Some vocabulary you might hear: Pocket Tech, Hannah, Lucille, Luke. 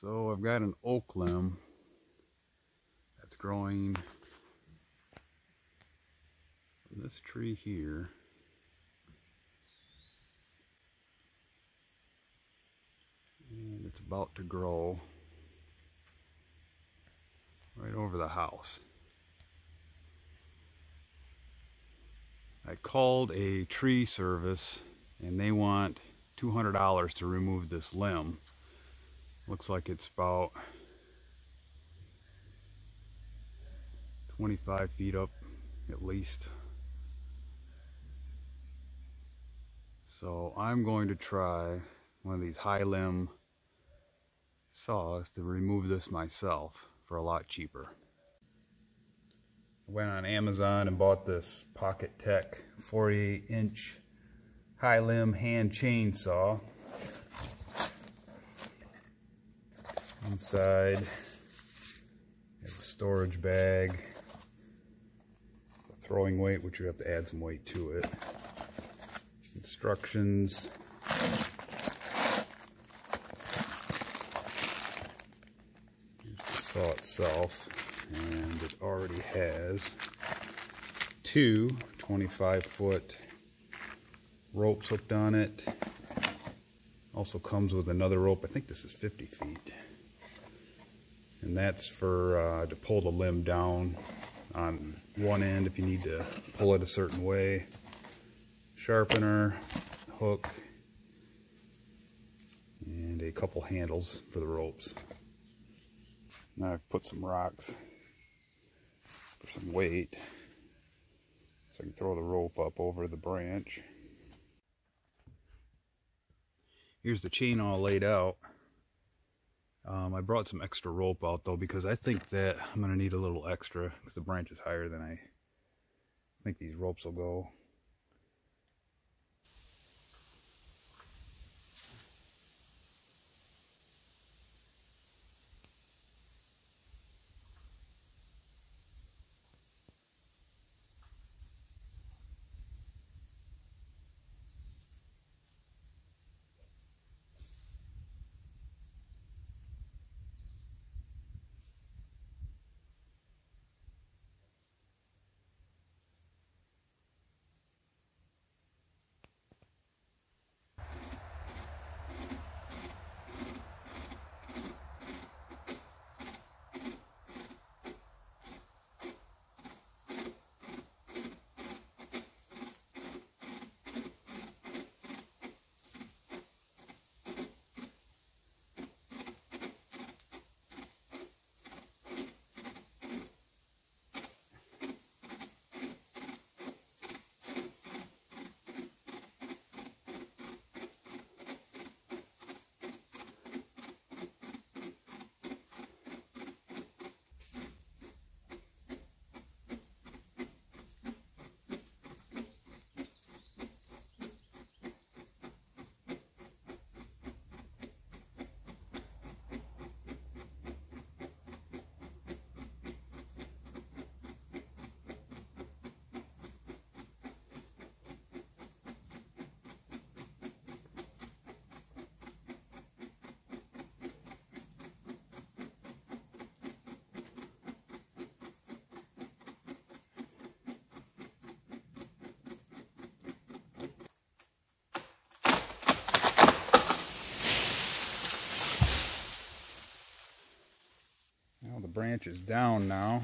So I've got an oak limb that's growing from this tree here. And it's about to grow right over the house. I called a tree service and they want $200 to remove this limb. Looks like it's about 25 feet up at least. So I'm going to try one of these high limb saws to remove this myself for a lot cheaper. I went on Amazon and bought this Pocket Tech 48-inch high limb hand chainsaw. Inside, you have a storage bag, a throwing weight, which you have to add some weight to it. Instructions. Here's the saw itself, and it already has two 25-foot ropes hooked on it. Also comes with another rope. I think this is 50 feet. And that's for to pull the limb down on one end if you need to pull it a certain way. Sharpener, hook, and a couple handles for the ropes. Now I've put some rocks for some weight so I can throw the rope up over the branch. Here's the chain all laid out. I brought some extra rope out though, because I think that I'm going to need a little extra because the branch is higher than I think these ropes will go. Branch is down now.